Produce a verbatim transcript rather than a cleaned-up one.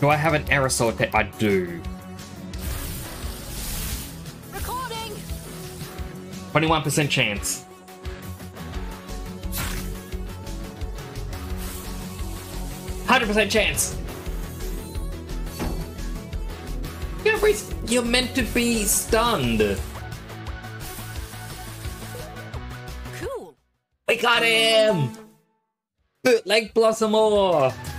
Do I have an aerosol pet? I do. Recording. twenty-one percent chance. one hundred percent chance. You're meant to be stunned. Cool. We got him. Bootleg Blossomaw.